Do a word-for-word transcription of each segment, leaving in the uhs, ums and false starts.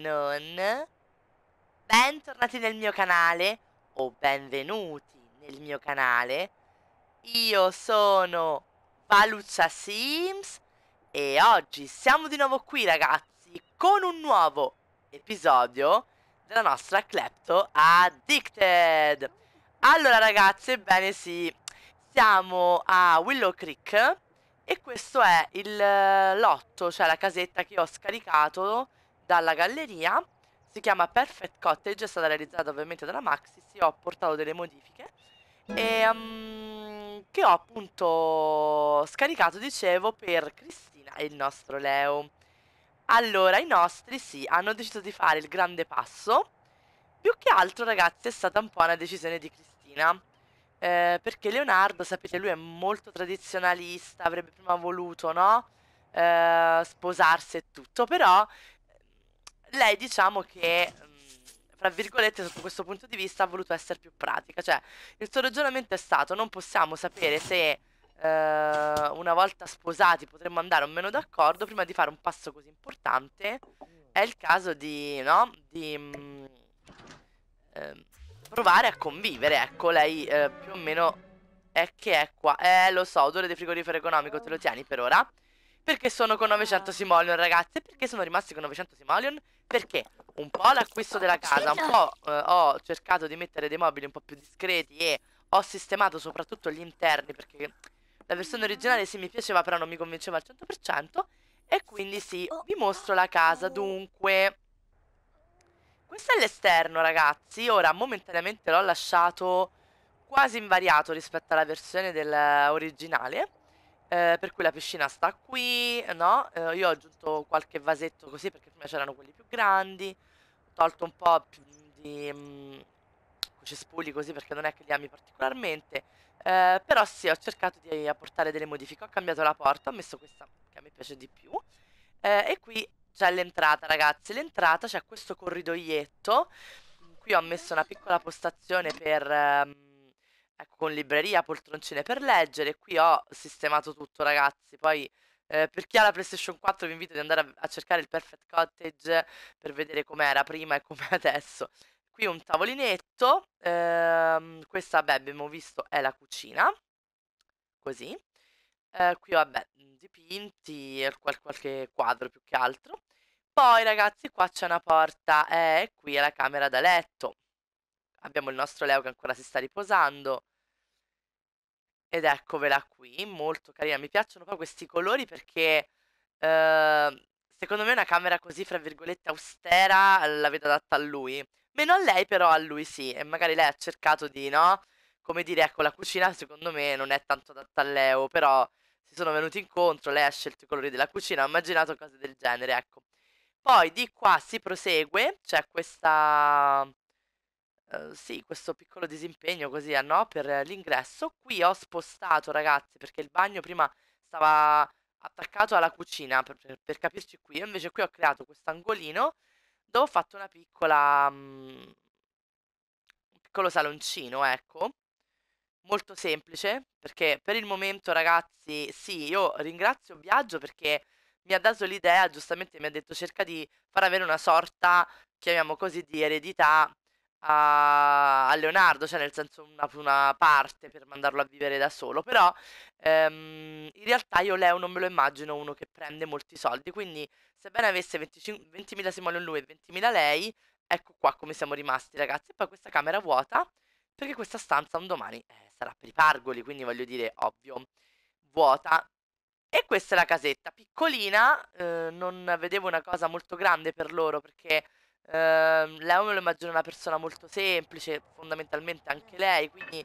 non... Bentornati nel mio canale, o benvenuti nel mio canale. Io sono Valuccia Sims e oggi siamo di nuovo qui, ragazzi, con un nuovo episodio della nostra Clepto Addicted. Allora, ragazzi, ebbene sì, siamo a Willow Creek e questo è il lotto, cioè la casetta che ho scaricato dalla galleria. Si chiama Perfect Cottage, è stata realizzata ovviamente dalla Maxi. Sì, ho portato delle modifiche e, um, che ho appunto scaricato, dicevo, per Cristina e il nostro Leo. Allora, i nostri, sì, hanno deciso di fare il grande passo. Più che altro, ragazzi, è stata un po' una decisione di Cristina, eh, perché Leonardo, sapete, lui è molto tradizionalista, avrebbe prima voluto, no? Eh, sposarsi e tutto, però lei, diciamo che, fra virgolette, sotto questo punto di vista ha voluto essere più pratica. Cioè, il suo ragionamento è stato: non possiamo sapere se eh, una volta sposati potremmo andare o meno d'accordo. Prima di fare un passo così importante è il caso di, no? Di... Mh, eh, provare a convivere. Ecco, lei eh, più o meno è che è qua. Eh, lo so, odore di frigorifero economico, te lo tieni per ora. Perché sono con novecento simoleon, ragazzi? Perché sono rimasti con novecento simoleon? Perché un po' l'acquisto della casa, un po' eh, ho cercato di mettere dei mobili un po' più discreti e ho sistemato soprattutto gli interni, perché la versione originale sì mi piaceva, però non mi convinceva al cento per cento. E quindi sì, vi mostro la casa. Dunque, questo è l'esterno, ragazzi. Ora momentaneamente l'ho lasciato quasi invariato rispetto alla versione del originale. Eh, per cui la piscina sta qui, no? Eh, io ho aggiunto qualche vasetto così, perché prima c'erano quelli più grandi. Ho tolto un po' più di mh, cespugli così, perché non è che li ami particolarmente. Eh, però sì, ho cercato di apportare delle modifiche. Ho cambiato la porta, ho messo questa che a me piace di più. Eh, e qui c'è l'entrata, ragazzi. L'entrata c'è questo corridoietto. Qui ho messo una piccola postazione per... Ehm, Ecco, con libreria, poltroncine per leggere. Qui ho sistemato tutto, ragazzi. Poi eh, per chi ha la PlayStation quattro vi invito ad andare a, a cercare il Perfect Cottage per vedere com'era prima e com'è adesso. Qui un tavolinetto. ehm, Questa, beh, abbiamo visto, è la cucina. Così eh, qui, vabbè, dipinti e qual qualche quadro più che altro. Poi, ragazzi, qua c'è una porta e eh, qui è la camera da letto. Abbiamo il nostro Leo che ancora si sta riposando. Ed eccovela qui, molto carina. Mi piacciono poi questi colori perché eh, secondo me una camera così, fra virgolette, austera la vedo adatta a lui. Meno a lei, però a lui sì. E magari lei ha cercato di, no? Come dire, ecco, la cucina secondo me non è tanto adatta a Leo, però si sono venuti incontro, lei ha scelto i colori della cucina, ha immaginato cose del genere, ecco. Poi di qua si prosegue, c'è questa... Uh, sì, questo piccolo disimpegno così, ah, no? Per eh, l'ingresso. Qui ho spostato, ragazzi, perché il bagno prima stava attaccato alla cucina, per, per, per capirci qui. Io invece qui ho creato questo angolino dove ho fatto una piccola... Um, un piccolo saloncino, ecco. Molto semplice, perché per il momento, ragazzi, sì, io ringrazio Biagio perché mi ha dato l'idea, giustamente mi ha detto: cerca di far avere una sorta, chiamiamo così, di eredità a Leonardo, cioè nel senso una, una parte per mandarlo a vivere da solo. Però ehm, in realtà io Leo non me lo immagino uno che prende molti soldi, quindi sebbene avesse ventimila simoleon lui e ventimila lei, ecco qua come siamo rimasti, ragazzi. E poi questa camera vuota perché questa stanza un domani eh, sarà per i pargoli, quindi voglio dire, ovvio, vuota. E questa è la casetta piccolina, eh, non vedevo una cosa molto grande per loro perché Uh, Leo me lo immagino una persona molto semplice, fondamentalmente anche lei, quindi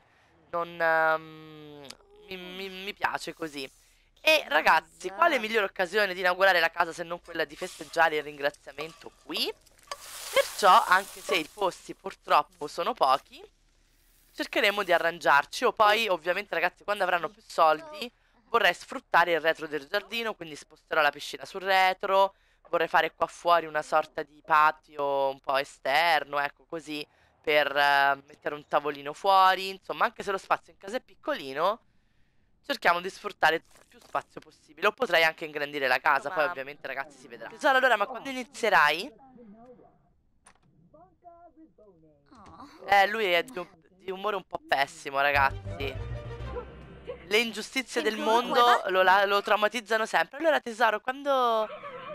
non um, mi, mi, mi piace così. E ragazzi, quale migliore occasione di inaugurare la casa se non quella di festeggiare il ringraziamento qui? Perciò, anche se i posti purtroppo sono pochi, cercheremo di arrangiarci. O poi, ovviamente, ragazzi, quando avranno più soldi, vorrei sfruttare il retro del giardino, quindi sposterò la piscina sul retro. Vorrei fare qua fuori una sorta di patio un po' esterno, ecco, così, per eh, mettere un tavolino fuori. Insomma, anche se lo spazio in casa è piccolino, cerchiamo di sfruttare più spazio possibile. O potrei anche ingrandire la casa, poi ovviamente, ragazzi, si vedrà. Tesoro, allora, ma quando inizierai? Eh, lui è di, di umore un po' pessimo, ragazzi. Le ingiustizie del mondo lo, lo traumatizzano sempre. Allora, tesoro, quando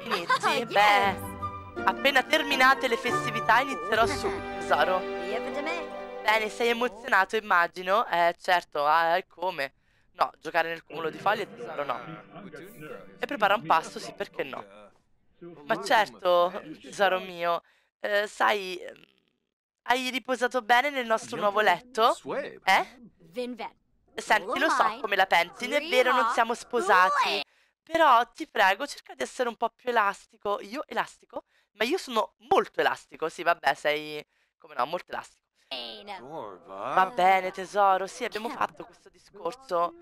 inizi? Oh, yes. Beh, appena terminate le festività inizierò subito, tesoro. Bene, sei emozionato, immagino. Eh, certo, eh, come? No, giocare nel cumulo di foglie, tesoro, no. E prepara un pasto, sì, perché no? Ma certo, tesoro mio, eh, sai, hai riposato bene nel nostro nuovo letto? Eh? Senti, lo so come la pensi, è vero, non siamo sposati. Però ti prego, cerca di essere un po' più elastico. Io elastico? Ma io sono molto elastico, sì, vabbè, sei... Come no, molto elastico. Va bene, tesoro, sì, abbiamo fatto questo discorso.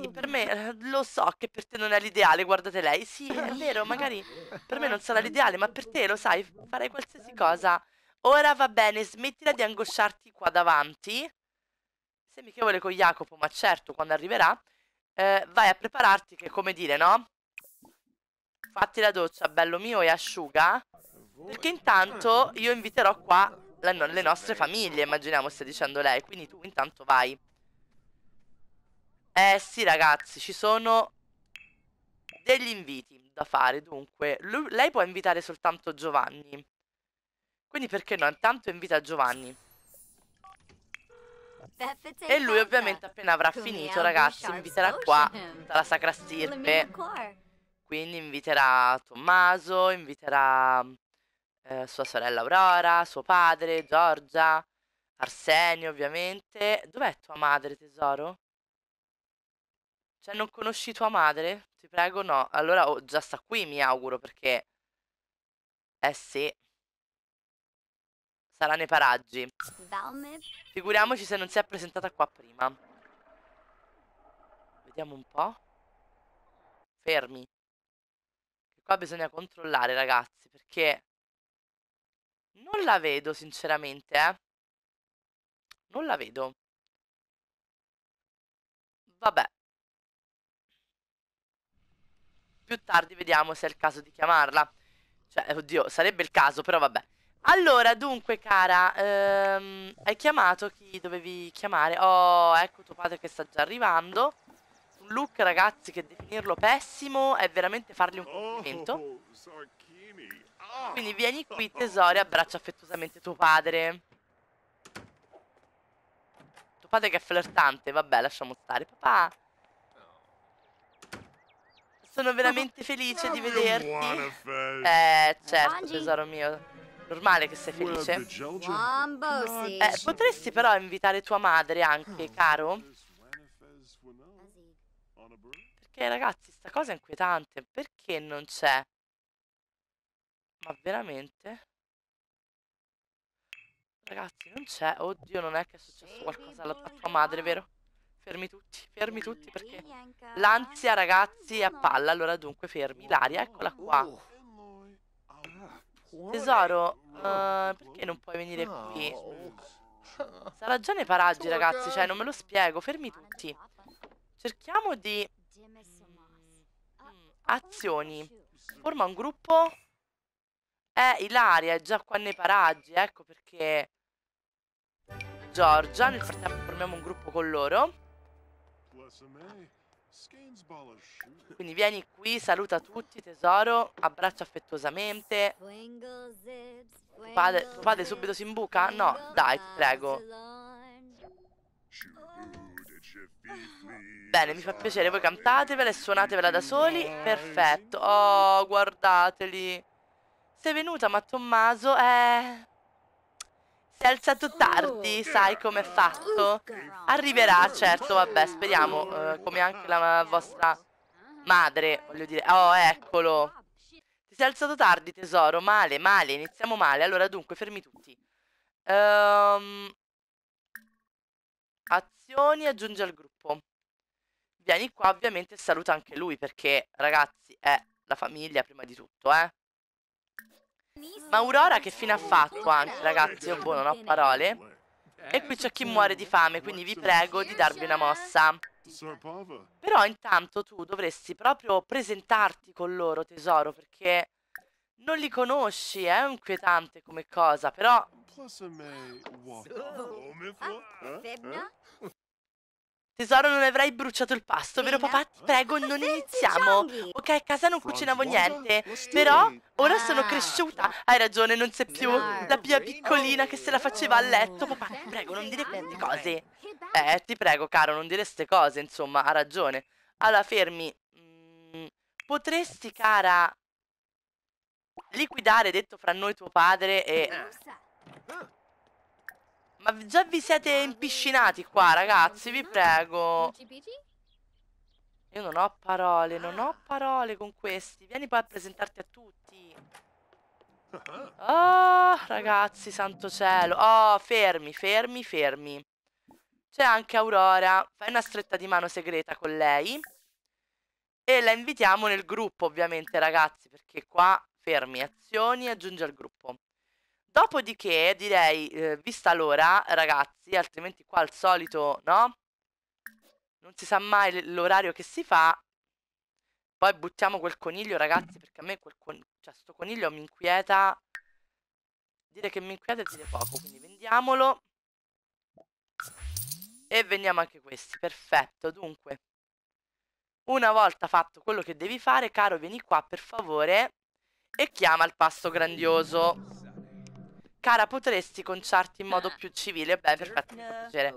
Sì, per me, lo so che per te non è l'ideale, guardate lei. Sì, è vero, magari per me non sarà l'ideale, ma per te, lo sai, farei qualsiasi cosa. Ora va bene, smettila di angosciarti qua davanti. Sei amichevole con Jacopo, ma certo, quando arriverà, eh, vai a prepararti che, come dire, no? Fatti la doccia, bello mio, e asciuga, perché intanto io inviterò qua la, no, le nostre famiglie, immaginiamo stia dicendo lei, quindi tu intanto vai. Eh sì, ragazzi, ci sono degli inviti da fare, dunque, lui, lei può invitare soltanto Giovanni, quindi perché no? Intanto invita Giovanni. E lui ovviamente appena avrà finito, ragazzi, inviterà qua tutta la Sacra Stirpe. Quindi inviterà Tommaso, inviterà eh, sua sorella Aurora, suo padre, Giorgia, Arsenio ovviamente. Dov'è tua madre, tesoro? Cioè, non conosci tua madre? Ti prego, no. Allora, oh, già sta qui, mi auguro, perché... Eh sì. Sarà nei paraggi. Figuriamoci se non si è presentata qua prima. Vediamo un po'. Fermi. Che qua bisogna controllare, ragazzi, perché non la vedo sinceramente, eh. Non la vedo. Vabbè. Più tardi vediamo se è il caso di chiamarla. Cioè, oddio, sarebbe il caso, però vabbè. Allora, dunque, cara, ehm, hai chiamato chi dovevi chiamare? Oh, ecco tuo padre che sta già arrivando. Un look, ragazzi, che definirlo pessimo è veramente fargli un complimento. Quindi vieni qui, tesoro, e abbraccia affettuosamente tuo padre. Tuo padre che è flirtante, vabbè, lasciamo stare. Papà, sono veramente felice di vederti. Eh, certo, tesoro mio. Normale che sei felice. Eh, potresti però invitare tua madre anche, caro? Perché, ragazzi, sta cosa è inquietante. Perché non c'è? Ma veramente? Ragazzi, non c'è. Oddio, non è che è successo qualcosa alla tua madre, vero? Fermi tutti, fermi tutti, perché l'ansia, ragazzi, è a palla. Allora, dunque, fermi. Ilaria, eccola qua. Tesoro, uh, perché non puoi venire qui? Sarà già nei paraggi, ragazzi, cioè non me lo spiego. Fermi tutti. Cerchiamo di... Azioni. Forma un gruppo. Eh, Ilaria è già qua nei paraggi, ecco perché... Giorgia, nel frattempo formiamo un gruppo con loro. Quindi vieni qui, saluta tutti, tesoro, abbraccia affettuosamente. Tuo padre, tuo padre subito si imbuca? No, dai, ti prego. Bene, mi fa piacere, voi cantatevela e suonatevela da soli. Perfetto. Oh, guardateli. Sei venuta, ma Tommaso è... Si è alzato tardi, sai com'è fatto? Arriverà, certo, vabbè, speriamo, eh, come anche la vostra madre, voglio dire. Oh, eccolo. Ti sei alzato tardi, tesoro, male, male, iniziamo male. Allora, dunque, fermi tutti. um, Azioni, aggiungi al gruppo. Vieni qua, ovviamente, e saluta anche lui, perché, ragazzi, è la famiglia prima di tutto, eh. Ma Aurora che fine ha fatto anche, ragazzi? Io boh, non ho parole. E qui c'è chi muore di fame, quindi vi prego di darvi una mossa. Però intanto tu dovresti proprio presentarti con loro, tesoro, perché non li conosci, è inquietante come cosa, però Tesoro, non avrai bruciato il pasto, vero papà? Ti prego, non iniziamo. Ok, a casa non cucinavo niente, però ora sono cresciuta. Hai ragione, non c'è più la Pia piccolina che se la faceva a letto. Papà, ti prego, non dire queste cose. Eh, ti prego, caro, non dire queste cose, insomma, ha ragione. Allora, fermi. Potresti, cara, liquidare, detto fra noi, tuo padre e... Ma già vi siete impiscinati qua, ragazzi, vi prego. Io non ho parole, non ho parole con questi. Vieni poi a presentarti a tutti. Oh, ragazzi, santo cielo. Oh, fermi, fermi, fermi. C'è anche Aurora. Fai una stretta di mano segreta con lei. E la invitiamo nel gruppo, ovviamente, ragazzi, perché qua, fermi, azioni, aggiungi al gruppo. Dopodiché direi, eh, vista l'ora, ragazzi, altrimenti qua al solito, no? Non si sa mai l'orario che si fa. Poi buttiamo quel coniglio, ragazzi, perché a me quel coniglio, cioè sto coniglio mi inquieta. Dire che mi inquieta è dire poco, quindi vendiamolo. E vendiamo anche questi, perfetto. Dunque, una volta fatto quello che devi fare, caro, vieni qua per favore e chiama il pasto grandioso. Cara, potresti conciarti in modo più civile? Beh, perfetto, mi fa piacere.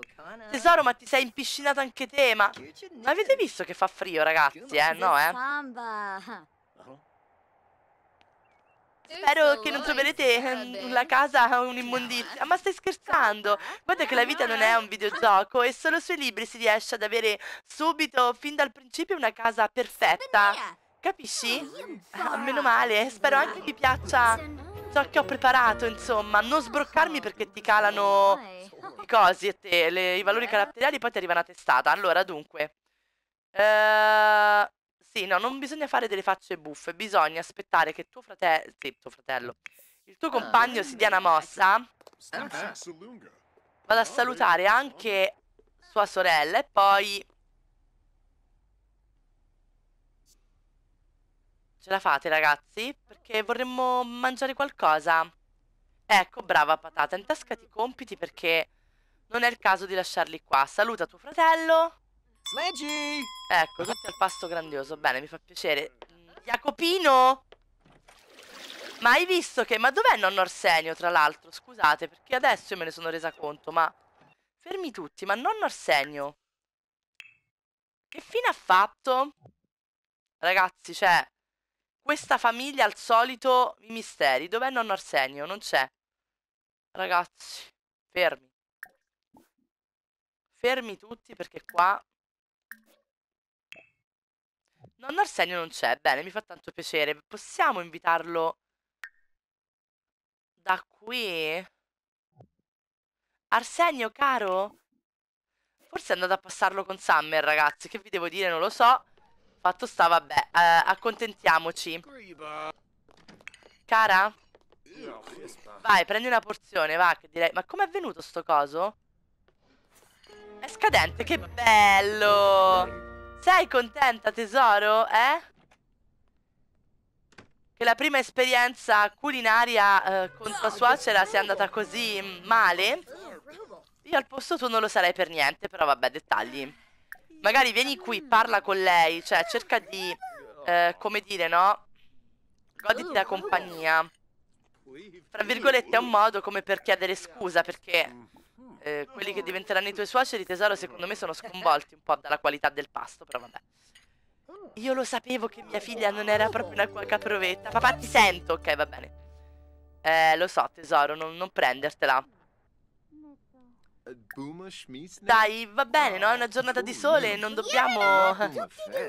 Tesoro, ma ti sei impiscinato anche te, ma... ma avete visto che fa frio, ragazzi, eh? No, eh? Spero che non troverete la casa un'immondizia. Ma stai scherzando? Guarda che la vita non è un videogioco e solo sui libri si riesce ad avere subito, fin dal principio, una casa perfetta. Capisci? Ah, meno male. Spero anche vi piaccia... ciò che ho preparato, insomma. Non sbroccarmi perché ti calano i cosi e te, le, i valori caratteriali, poi ti arriva una testata. Allora, dunque, uh, sì, no, non bisogna fare delle facce buffe. Bisogna aspettare che tuo fratello, sì, tuo fratello, il tuo compagno si dia una mossa. Vado a salutare anche sua sorella e poi... Ce la fate, ragazzi? Perché vorremmo mangiare qualcosa. Ecco, brava patata, intascati i compiti perché non è il caso di lasciarli qua. Saluta tuo fratello. Sleggy! Ecco, tutti al pasto grandioso. Bene, mi fa piacere. Jacopino! Ma hai visto che... Ma dov'è nonno Arsenio, tra l'altro? Scusate, perché adesso io me ne sono resa conto, ma... Fermi tutti, ma nonno Arsenio... Che fine ha fatto? Ragazzi, cioè... Questa famiglia al solito i misteri. Dov'è nonno Arsenio? Non c'è. Ragazzi, fermi. Fermi tutti perché qua... Nonno Arsenio non c'è. Bene, mi fa tanto piacere. Possiamo invitarlo da qui? Arsenio, caro? Forse è andato a passarlo con Summer, ragazzi. Che vi devo dire? Non lo so. Fatto sta, vabbè, eh, accontentiamoci. Cara? Vai, prendi una porzione, va, che direi. Ma com'è venuto sto coso? È scadente, che bello! Sei contenta, tesoro, eh? Che la prima esperienza culinaria eh, con tua suocera sia andata così male? Io al posto tu non lo sarei per niente, però vabbè, dettagli. Magari vieni qui, parla con lei. Cioè, cerca di, eh, come dire, no? Goditi la compagnia. Tra virgolette è un modo come per chiedere scusa, perché eh, quelli che diventeranno i tuoi suoceri, tesoro, secondo me sono sconvolti un po' dalla qualità del pasto, però vabbè. Io lo sapevo che mia figlia non era proprio una qua caprovetta. Papà, ti sento. Ok, va bene. Eh, lo so, tesoro, non, non prendertela. Dai, va bene, no? È una giornata di sole, non dobbiamo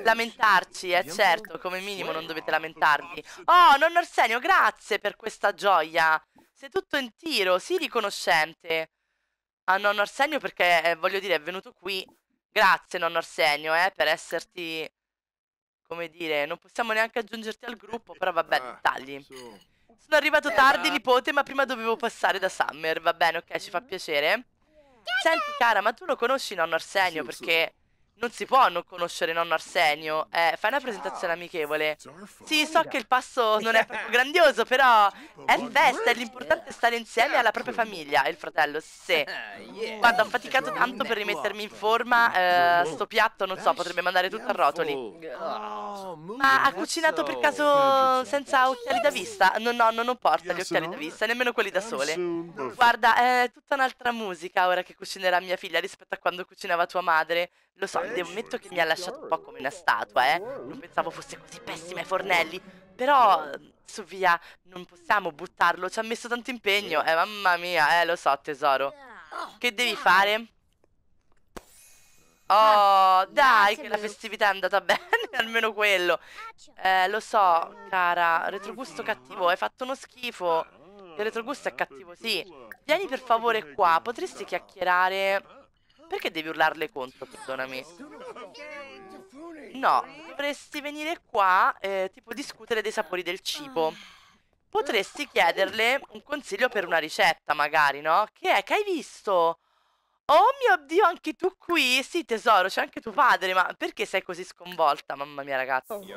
lamentarci, eh certo, come minimo non dovete lamentarvi. Oh, nonno Arsenio, grazie per questa gioia. Sei tutto in tiro, sii riconoscente a nonno Arsenio perché, eh, voglio dire, è venuto qui. Grazie, nonno Arsenio, eh, per esserti, come dire, non possiamo neanche aggiungerti al gruppo, però vabbè, dettagli. Sono arrivato tardi, nipote, ma prima dovevo passare da Summer, va bene, ok, ci fa piacere. Senti, cara, ma tu lo conosci nonno Arsenio? Perché Non si può non conoscere nonno Arsenio. Eh, fai una presentazione amichevole. Sì, so che il passo non è proprio grandioso, però è festa, l'importante è stare insieme alla propria famiglia. E il fratello, sì. Guarda, ho faticato tanto per rimettermi in forma. Eh, sto piatto, non so, potrebbe mandare tutto a rotoli. Ma ha cucinato per caso senza occhiali da vista? No, no, non porta gli occhiali da vista, nemmeno quelli da sole. Guarda, è tutta un'altra musica ora che cucinerà mia figlia rispetto a quando cucinava tua madre. Lo so, devo ammettere che mi ha lasciato un po' come una statua, eh. Non pensavo fosse così pessima ai fornelli. Però, su via, non possiamo buttarlo, ci ha messo tanto impegno. Eh, mamma mia, eh, lo so, tesoro. Che devi fare? Oh, dai, che la festività è andata bene, almeno quello. Eh, lo so, cara, retrogusto cattivo, hai fatto uno schifo. Il retrogusto è cattivo, sì. Vieni per favore qua, potresti chiacchierare... Perché devi urlarle contro, perdonami? No, dovresti venire qua, eh, tipo discutere dei sapori del cibo. Potresti chiederle un consiglio per una ricetta, magari, no? Che è? Che hai visto? Oh mio Dio, anche tu qui? Sì, tesoro, c'è anche tuo padre, ma perché sei così sconvolta? Mamma mia, ragazzi.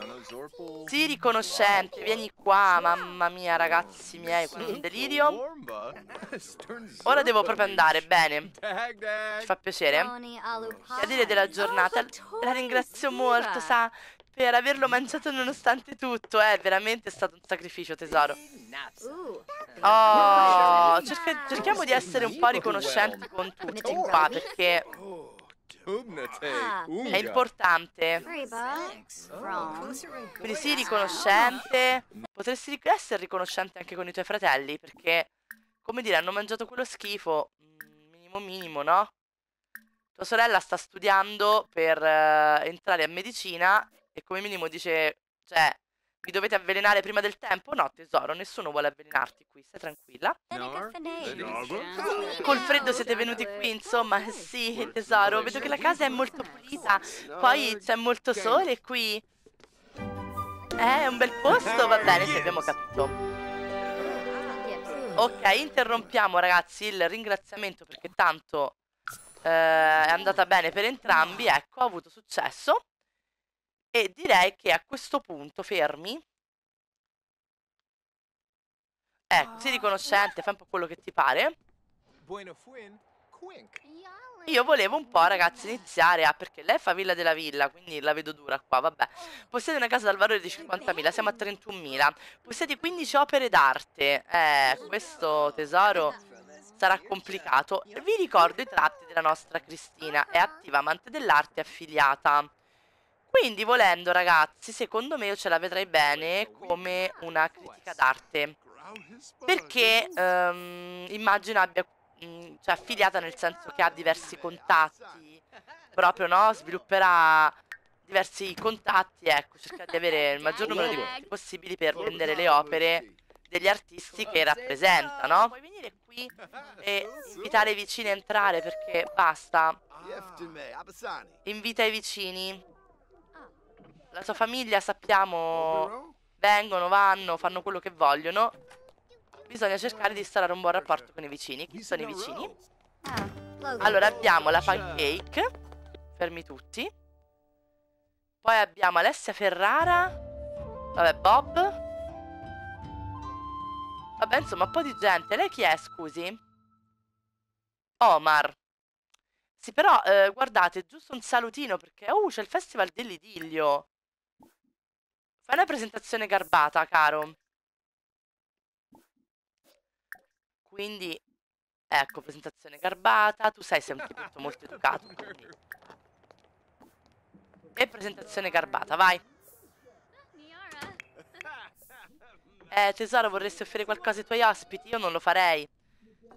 Sì, riconoscente, vieni qua, mamma mia, ragazzi miei, quando è un delirio. Ora devo proprio andare, bene. Ci fa piacere. Che dire della giornata? La ringrazio molto, sa, per averlo mangiato nonostante tutto, eh, veramente è stato un sacrificio, tesoro. Oh, cerca, cerchiamo di essere un po' riconoscenti con tutti qua, perché è importante. Quindi sii riconoscente. Potresti essere riconoscente anche con i tuoi fratelli, perché, come dire, hanno mangiato quello schifo, minimo minimo, no? Tua sorella sta studiando per uh, entrare a medicina. E come minimo dice, cioè, vi dovete avvelenare prima del tempo? No, tesoro, nessuno vuole avvelenarti qui, stai tranquilla. Col freddo siete venuti qui, insomma, sì, tesoro, vedo che la casa è molto pulita. Poi c'è molto sole qui. Eh, è un bel posto, va bene, se abbiamo capito. Ok, interrompiamo, ragazzi, il ringraziamento perché tanto eh, è andata bene per entrambi, ecco, ha avuto successo. E direi che a questo punto, fermi. Ecco, sii riconoscente, fai un po' quello che ti pare. Io volevo un po', ragazzi, iniziare a... Perché lei fa Villa della Villa, quindi la vedo dura qua, vabbè. Possiede una casa dal valore di cinquantamila, siamo a trentunomila. Possiede quindici opere d'arte. Eh, questo, tesoro, sarà complicato. Vi ricordo i tratti della nostra Cristina. È attiva amante dell'arte e affiliata. Quindi volendo, ragazzi, secondo me io ce la vedrei bene come una critica d'arte. Perché um, immagino abbia, um, cioè affiliata nel senso che ha diversi contatti, proprio, no? Svilupperà diversi contatti, ecco, cerca di avere il maggior numero di contatti possibili per vendere le opere degli artisti che rappresenta, no? Puoi venire qui e invitare i vicini a entrare perché basta. Invita i vicini. La sua famiglia, sappiamo, vengono, vanno, fanno quello che vogliono. Bisogna cercare di instaurare un buon rapporto con i vicini. Chi sono i vicini? Allora abbiamo la pancake. Fermi tutti. Poi abbiamo Alessia Ferrara. Vabbè, Bob. Vabbè, insomma, un po' di gente. Lei chi è, scusi? Omar. Sì, però, eh, guardate, giusto un salutino perché... Uh, c'è il Festival dell'Idillio. Fai una presentazione garbata, caro. Quindi, ecco, presentazione garbata. Tu sei sempre molto, molto educato. Quindi. E presentazione garbata, vai. Eh, tesoro, vorresti offrire qualcosa ai tuoi ospiti? Io non lo farei.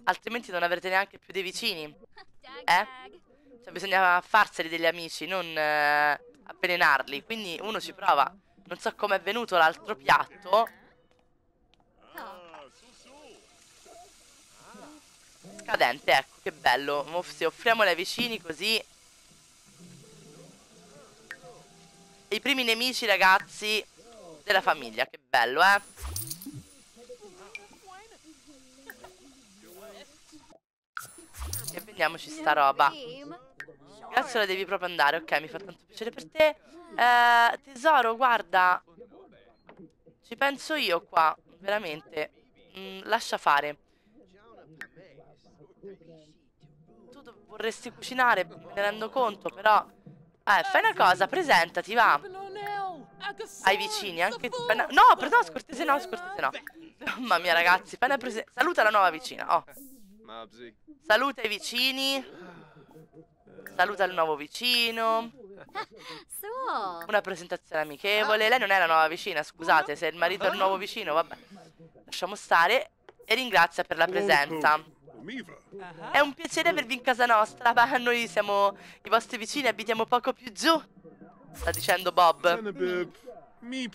Altrimenti non avrete neanche più dei vicini. Eh? Cioè, bisogna farseli degli amici, non eh, avvelenarli. Quindi uno ci prova. Non so come è venuto l'altro piatto. Scadente, ecco, che bello. Se offriamole ai vicini così. I primi nemici, ragazzi, della famiglia. Che bello, eh. E vediamoci sta roba. Adesso la devi proprio andare, ok, mi fa tanto piacere per te. Eh, tesoro, guarda, ci penso io qua, veramente. Mm, lascia fare. Tu vorresti cucinare, me ne rendo conto, però... Eh, fai una cosa, presentati, va. Ai vicini, anche... Una... No, però no, scortese no, scortese no. Mamma mia, ragazzi, fai una prese... Saluta la nuova vicina, oh. Saluta i vicini. Saluta il nuovo vicino. Una presentazione amichevole. Lei non è la nuova vicina, scusate. Se il marito è il nuovo vicino, vabbè, lasciamo stare. E ringrazia per la presenza. È un piacere avervi in casa nostra. Beh, noi siamo i vostri vicini, abitiamo poco più giù. Sta dicendo Bob.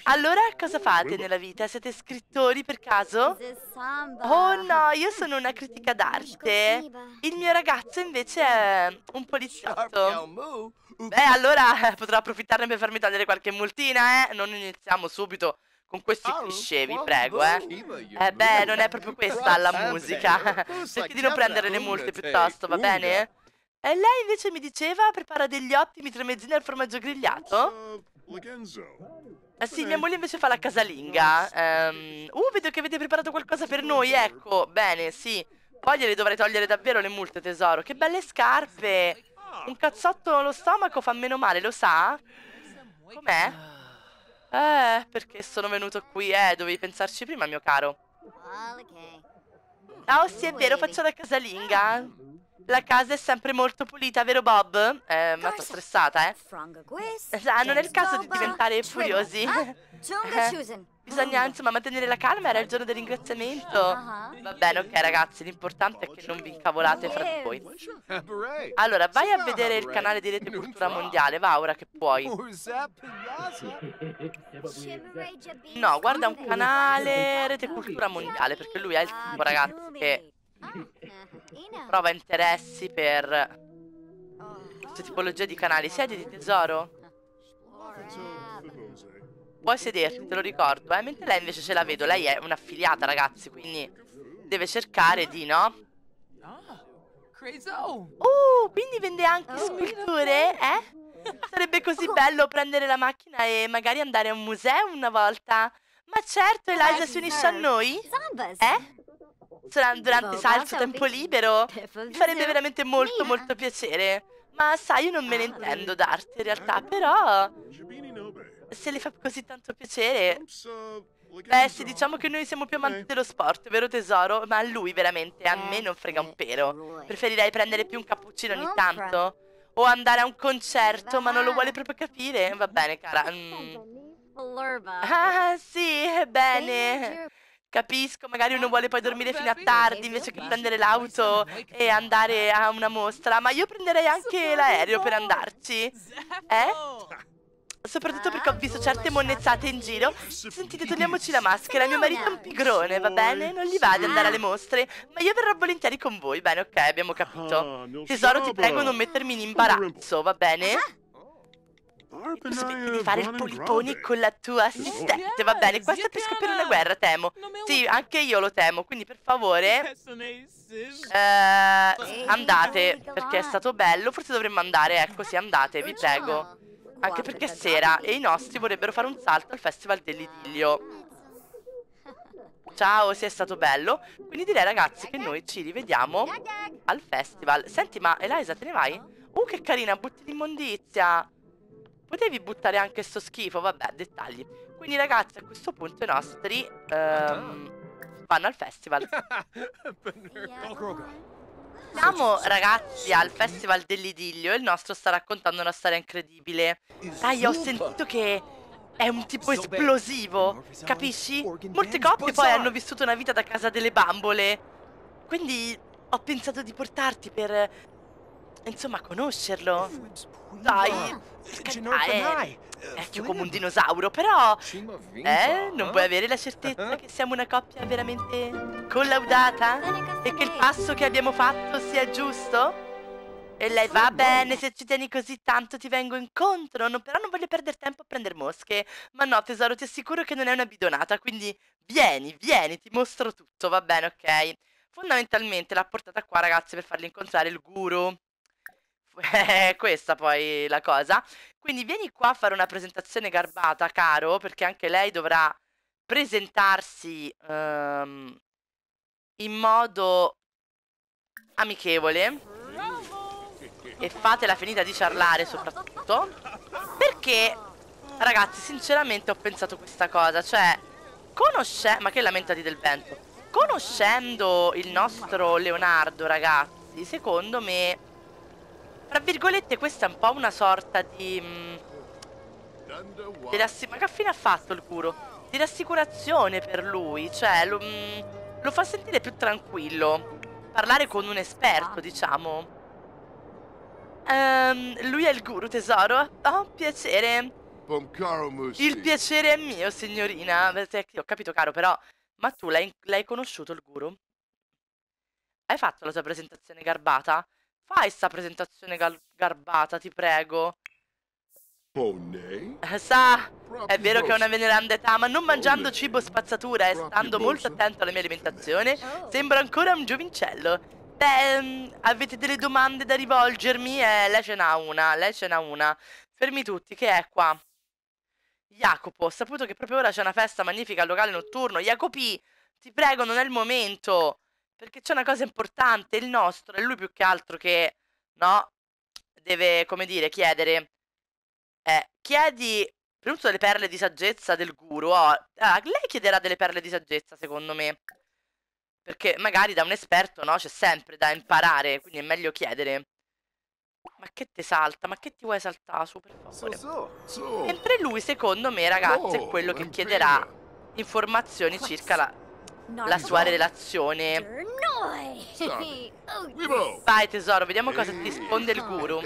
Allora, cosa fate nella vita? Siete scrittori per caso? Oh no, io sono una critica d'arte. Il mio ragazzo invece è un poliziotto. Beh, allora potrò approfittarne per farmi togliere qualche multina, eh? Non iniziamo subito con questi cliché, vi prego, eh? Eh beh, non è proprio questa la musica. Cerchi di non prendere le multe piuttosto, va bene? E lei invece mi diceva, prepara degli ottimi tramezzini al formaggio grigliato? Eh sì, mia moglie invece fa la casalinga. Um, uh, vedo che avete preparato qualcosa per noi, ecco. Bene, sì. Poi gliele dovrei togliere davvero le multe, tesoro. Che belle scarpe. Un cazzotto allo stomaco fa meno male, lo sa? Com'è? Eh, perché sono venuto qui, eh. Dovevi pensarci prima, mio caro. Ah, oh, sì, è vero, faccio la casalinga. La casa è sempre molto pulita, vero Bob? Eh, ma sto stressata, eh? Ah, non è il caso di diventare furiosi. eh, bisogna, insomma, mantenere la calma, era il giorno del ringraziamento. Va bene, ok ragazzi, l'importante è che non vi incavolate fra di voi. Allora, vai a vedere il canale di Rete Cultura Mondiale, va, ora che puoi. No, guarda un canale Rete Cultura Mondiale, perché lui è il tipo, ragazzi, che... prova interessi per questa tipologia di canali. Siediti, tesoro. Puoi sederti, te lo ricordo, eh? Mentre lei invece ce la vedo. Lei è un'affiliata, ragazzi, quindi deve cercare di, no? Uh, quindi vende anche sculture, eh? Sarebbe così bello prendere la macchina e magari andare a un museo una volta. Ma certo, Eliza si unisce a noi, eh? Durante il suo tempo libero mi farebbe veramente molto molto piacere. Ma sai, io non me ne intendo d'arte in realtà, però se le fa così tanto piacere. Beh sì, diciamo che noi siamo più amanti dello sport, vero tesoro? Ma a lui veramente, a me non frega un pero. Preferirei prendere più un cappuccino ogni tanto, o andare a un concerto, ma non lo vuole proprio capire. Va bene, cara. mm. Ah sì, bene, capisco, magari uno vuole poi dormire fino a tardi invece che prendere l'auto e andare a una mostra. Ma io prenderei anche l'aereo per andarci, eh? Soprattutto perché ho visto certe monnezzate in giro. Sentite, togliamoci la maschera, mio marito è un pigrone, va bene? Non gli va di andare alle mostre, ma io verrò volentieri con voi. Bene, ok, abbiamo capito. Tesoro, ti prego, non mettermi in imbarazzo, va bene? Tu smetti di fare il polipone con la tua assistente, va bene? Questo è per scoprire una guerra, temo. Sì, anche io lo temo, quindi per favore eh, andate, perché è stato bello. Forse dovremmo andare, ecco, sì, andate, vi prego. Anche perché è sera e i nostri vorrebbero fare un salto al Festival dell'Idillio. Ciao, sì, è stato bello. Quindi direi, ragazzi, che noi ci rivediamo al festival. Senti, ma Eliza, te ne vai? Uh, che carina, butti l'immondizia. Potevi buttare anche sto schifo, vabbè, dettagli. Quindi ragazzi, a questo punto i nostri ehm, vanno al festival. Siamo ragazzi al Festival dell'Idillio e il nostro sta raccontando una storia incredibile. Dai, ho sentito che è un tipo esplosivo, capisci? Molte coppie poi hanno vissuto una vita da casa delle bambole. Quindi ho pensato di portarti per... insomma, conoscerlo. Dai, è vecchio come un dinosauro, però eh, non puoi avere la certezza che siamo una coppia veramente collaudata e che il passo che abbiamo fatto sia giusto? E lei, va bene, se ci tieni così tanto ti vengo incontro, non, però non voglio perdere tempo a prendere mosche. Ma no tesoro, ti assicuro che non è una bidonata, quindi vieni, vieni, ti mostro tutto, va bene, ok? Fondamentalmente l'ha portata qua, ragazzi, per farli incontrare il guru. è questa poi la cosa. Quindi vieni qua a fare una presentazione garbata, caro, perché anche lei dovrà presentarsi um, in modo amichevole. E fatela finita di ciarlare soprattutto. Perché, ragazzi, sinceramente ho pensato questa cosa. Cioè, conoscendo... Ma che lamentati del vento. Conoscendo il nostro Leonardo, ragazzi, secondo me, tra virgolette, questa è un po' una sorta di... Mh, di ma che fine ha fatto il guru? Di rassicurazione per lui. Cioè, lo, mh, lo fa sentire più tranquillo. Parlare con un esperto, diciamo. Um, lui è il guru, tesoro. Oh, piacere. Il piacere è mio, signorina. Ho capito, caro, però. Ma tu l'hai conosciuto il guru? Hai fatto la tua presentazione garbata? Fai sta presentazione garbata, ti prego. Sa, è vero che è una veneranda età, ma non mangiando cibo spazzatura e stando molto attento alla mia alimentazione, sembra ancora un giovincello. Beh, avete delle domande da rivolgermi? Eh, lei ce n'ha una, lei ce n'ha una. Fermi tutti, che è qua? Jacopo, ho saputo che proprio ora c'è una festa magnifica al locale notturno. Jacopi, ti prego, non è il momento. Perché c'è una cosa importante, il nostro. È lui più che altro che, no, deve, come dire, chiedere. Eh, chiedi, prima delle perle di saggezza del guru. Oh, ah, lei chiederà delle perle di saggezza, secondo me. Perché magari da un esperto, no? C'è sempre da imparare, quindi è meglio chiedere. Ma che ti salta? Ma che ti vuoi saltare su, per favore? So, so, so. Mentre lui, secondo me, ragazzi, oh, è quello che chiederà informazioni What? circa la, la sua relazione. Vai, tesoro, vediamo cosa ti risponde il guru.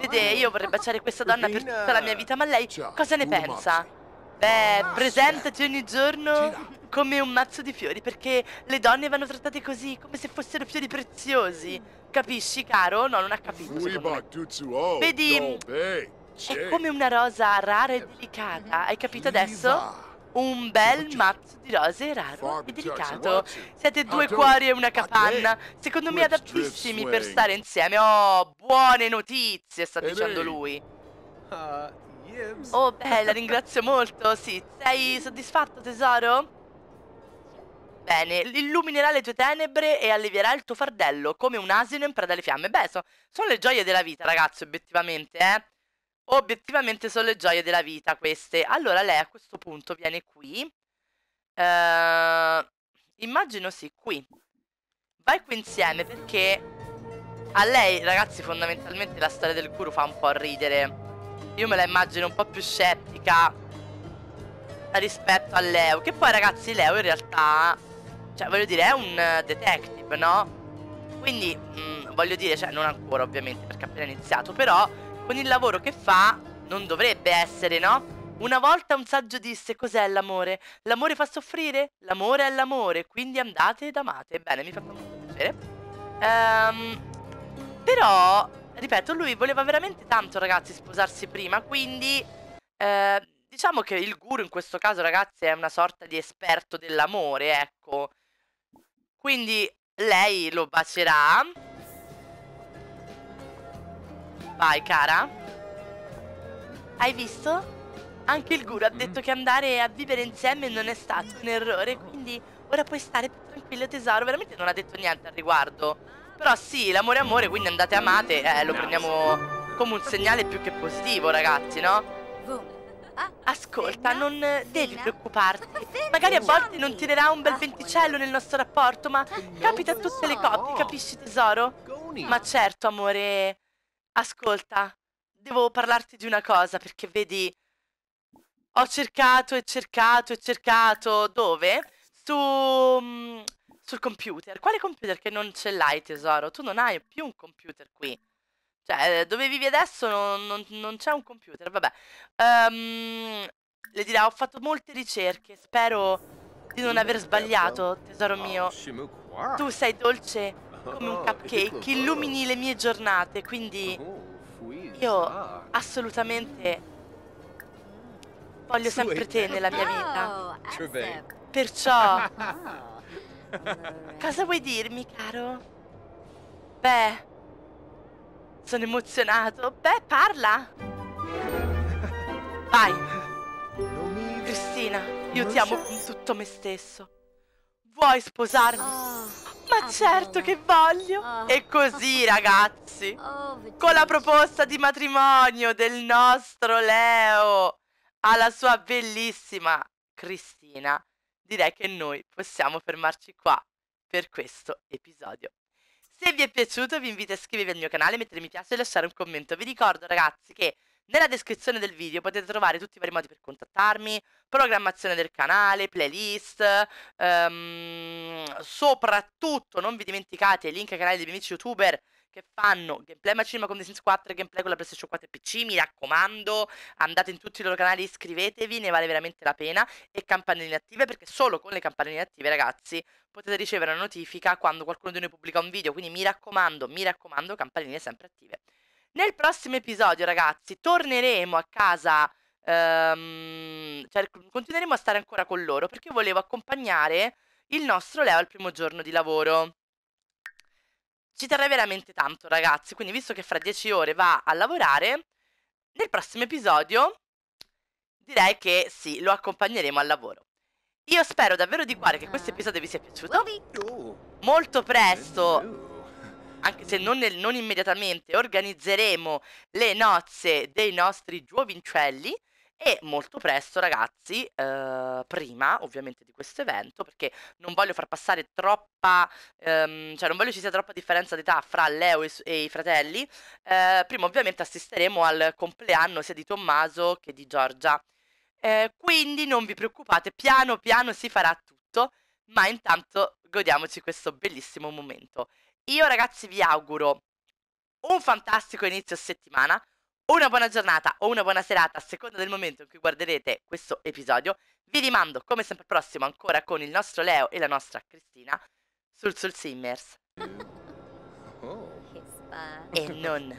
Vede, io vorrei baciare questa donna per tutta la mia vita, ma lei cosa ne pensa? Beh, presentati ogni giorno come un mazzo di fiori, perché le donne vanno trattate così, come se fossero fiori preziosi. Capisci, caro? No, non ha capito, secondo me. Vedi, è come una rosa rara e delicata. Hai capito adesso? Un bel mazzo di rose raro e delicato. Siete due cuori e una capanna, secondo me adattissimi per stare insieme. Oh, buone notizie, sta dicendo lui. Oh, beh, la ringrazio molto, sì. Sei soddisfatto, tesoro? Bene, illuminerà le tue tenebre e allevierà il tuo fardello come un asino in preda alle fiamme. Beh, so, sono le gioie della vita, ragazzi, obiettivamente, eh. Obiettivamente sono le gioie della vita, queste. Allora, lei a questo punto viene qui. Eh, immagino, sì, qui. Vai qui insieme, perché a lei, ragazzi, fondamentalmente la storia del guru fa un po' ridere. Io me la immagino un po' più scettica rispetto a Leo. Che poi, ragazzi, Leo in realtà, cioè, voglio dire, è un detective, no? Quindi, mh, voglio dire, cioè, non ancora ovviamente, perché ha appena iniziato. Però, con il lavoro che fa, non dovrebbe essere, no? Una volta un saggio disse: cos'è l'amore? L'amore fa soffrire? L'amore è l'amore, quindi andate ed amate. Bene, mi fa molto piacere. Ehm, però... Ripeto, lui voleva veramente tanto, ragazzi, sposarsi prima, quindi eh, diciamo che il guru in questo caso, ragazzi, è una sorta di esperto dell'amore, ecco. Quindi lei lo bacerà. Vai, cara. Hai visto? Anche il guru ha detto che andare a vivere insieme non è stato un errore, quindi ora puoi stare più tranquillo, tesoro. Veramente non ha detto niente al riguardo. Però sì, l'amore è amore, quindi andate amate, eh, lo prendiamo come un segnale più che positivo, ragazzi, no? Ascolta, non devi preoccuparti. Magari a volte non tirerà un bel venticello nel nostro rapporto, ma capita a tutte le coppie, capisci, tesoro? Ma certo, amore. Ascolta, devo parlarti di una cosa, perché vedi, ho cercato e cercato e cercato. Dove? Su... Sul computer. Quale computer? Che non ce l'hai, tesoro? Tu non hai più un computer qui. Cioè, dove vivi adesso non, non, non c'è un computer. Vabbè. Um, le dirà, ho fatto molte ricerche. Spero di non aver sbagliato, tesoro mio. Tu sei dolce come un cupcake. Illumini le mie giornate. Quindi io assolutamente voglio sempre te nella mia vita. Perciò... Cosa vuoi dirmi, caro? Beh, Sono emozionato. Beh, parla. Vai. Cristina, io ti amo con tutto me stesso. Vuoi sposarmi? Ma certo che voglio. E così, ragazzi, con la proposta di matrimonio del nostro Leo alla sua bellissima Cristina, direi che noi possiamo fermarci qua per questo episodio. Se vi è piaciuto vi invito a iscrivervi al mio canale, mettere mi piace e lasciare un commento. Vi ricordo, ragazzi, che nella descrizione del video potete trovare tutti i vari modi per contattarmi, programmazione del canale, playlist, um, soprattutto non vi dimenticate i link ai canali dei miei amici youtuber che fanno gameplay machinima con The Sims quattro e gameplay con la PlayStation quattro e P C. Mi raccomando, andate in tutti i loro canali, iscrivetevi, ne vale veramente la pena. E campanelline attive, perché solo con le campanelline attive, ragazzi, potete ricevere una notifica quando qualcuno di noi pubblica un video. Quindi mi raccomando, mi raccomando, campanelline sempre attive. Nel prossimo episodio, ragazzi, torneremo a casa, ehm, cioè continueremo a stare ancora con loro, perché volevo accompagnare il nostro Leo al primo giorno di lavoro. Ci terrei veramente tanto, ragazzi, quindi visto che fra dieci ore va a lavorare, nel prossimo episodio direi che sì, lo accompagneremo al lavoro. Io spero davvero di cuore che questo episodio vi sia piaciuto. Molto presto, anche se non, nel, non immediatamente, organizzeremo le nozze dei nostri giovincelli. E molto presto, ragazzi, eh, prima ovviamente di questo evento, perché non voglio far passare troppa, ehm, cioè non voglio ci sia troppa differenza d'età fra Leo e, e i fratelli, eh, prima ovviamente assisteremo al compleanno sia di Tommaso che di Giorgia, eh, quindi non vi preoccupate, piano piano si farà tutto, ma intanto godiamoci questo bellissimo momento. Io, ragazzi, vi auguro un fantastico inizio settimana, una buona giornata o una buona serata a seconda del momento in cui guarderete questo episodio. Vi rimando come sempre al prossimo, ancora con il nostro Leo e la nostra Cristina sul SoulSimmers. Oh. E non.